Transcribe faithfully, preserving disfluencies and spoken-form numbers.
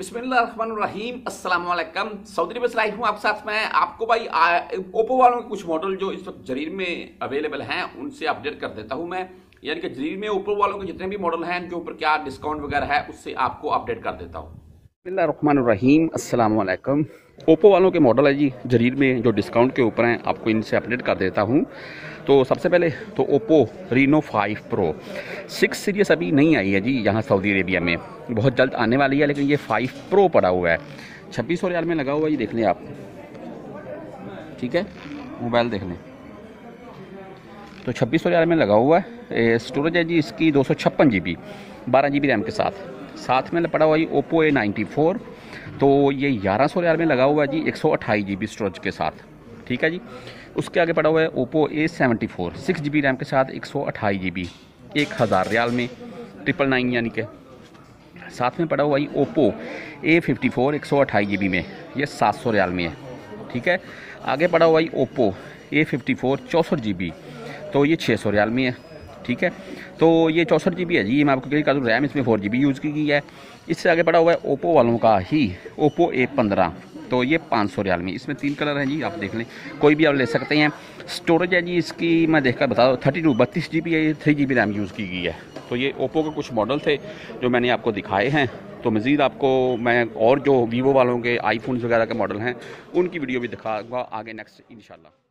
बिस्मिल्लाहिर्रहमानिर्रहीम अस्सलामुअलैकुम सऊदी बस लाइफ हूँ आप साथ में आपको भाई ओप्पो वालों के कुछ मॉडल जो इस वक्त जरीर में अवेलेबल हैं उनसे अपडेट कर देता हूँ मैं, यानी कि जरीर में ओप्पो वालों के जितने भी मॉडल हैं उनके ऊपर क्या डिस्काउंट वगैरह है उससे आपको अपडेट कर देता हूँ। बिस्मिल्लाहिर्रहमानिर्रहीम अस्सलामुअलैकुम। ओप्पो वालों के मॉडल है जी जरीर में जो डिस्काउंट के ऊपर हैं, आपको इनसे अपडेट कर देता हूं। तो सबसे पहले तो Oppo Reno five pro six series अभी नहीं आई है जी यहां सऊदी अरेबिया में, बहुत जल्द आने वाली है, लेकिन ये फाइव प्रो पड़ा हुआ है छब्बीस सौ रियाल में लगा हुआ है, ये देख लें आप। ठीक है, मोबाइल देख लें तो छब्बीस सौ रियाल में लगा हुआ है। स्टोरेज है जी इसकी दो सौ छप्पन जी बी बारह जी बी रैम के साथ। साथ में पड़ा हुआ है ओप्पो ए नाइन्टी फोर, तो ये ग्यारह सौ रियाल में लगा हुआ है जी एक सौ अट्ठाईस जी बी स्टोरेज के साथ। ठीक है जी, उसके आगे पड़ा हुआ है Oppo A seventy four six G B RAM के साथ एक सौ अट्ठाईस जी बी एक हज़ार रियाल में ट्रिपल नाइन यानी के। साथ में पड़ा हुआ है ओप्पो ए फिफ्टी फोर एक सौ अट्ठाईस जी बी में, ये सात सौ रियाल में है। ठीक है, आगे पड़ा हुआ है ओप्पो ए फिफ्टी फोर चौंसठ जी बी, तो ये छः सौ रियाल में है। ठीक है, तो ये चौंसठ जी बी है जी, मैं आपको कह रहा हूँ रैम इसमें फोर जी बी यूज़ की गई है। इससे आगे पड़ा हुआ है ओप्पो वालों का ही ओप्पो ए पंद्रह, तो ये पाँच सौ रियाल में। इसमें तीन कलर हैं जी, आप देख लें कोई भी आप ले सकते हैं। स्टोरेज है जी इसकी मैं देखकर बता दूँ थर्टी टू बत्तीस जी बी है, three G B RAM use की गई है। तो ये ओप्पो के कुछ मॉडल थे जो मैंने आपको दिखाए हैं। तो मज़ीद आपको मैं और जो वीवो वालों के आईफोन्स वगैरह के मॉडल हैं उनकी वीडियो भी दिखाऊँगा आगे नेक्स्ट इंशाल्लाह।